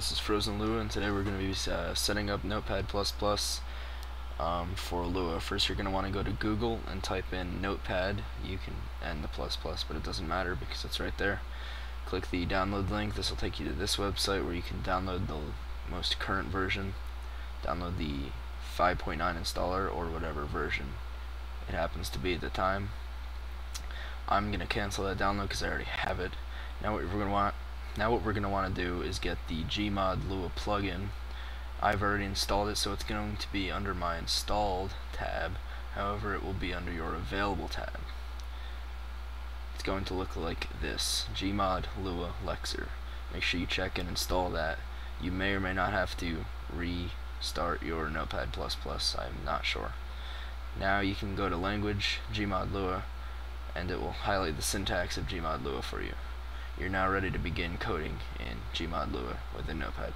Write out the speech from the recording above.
This is Frozen Lua, and today we're going to be setting up Notepad++ for Lua. First you're going to want to go to Google and type in Notepad. You can end the ++, but it doesn't matter because it's right there. Click the download link. This will take you to this website where you can download the most current version. Download the 5.9 installer or whatever version it happens to be at the time. I'm going to cancel that download because I already have it. Now what we're going to want to do is get the Gmod Lua plugin. I've already installed it, so it's going to be under my installed tab. However, it will be under your available tab. It's going to look like this: Gmod Lua Lexer. Make sure you check and install that. You may or may not have to restart your Notepad++. I'm not sure. Now you can go to Language, Gmod Lua, and it will highlight the syntax of Gmod Lua for you. You're now ready to begin coding in Gmod Lua with the Notepad++.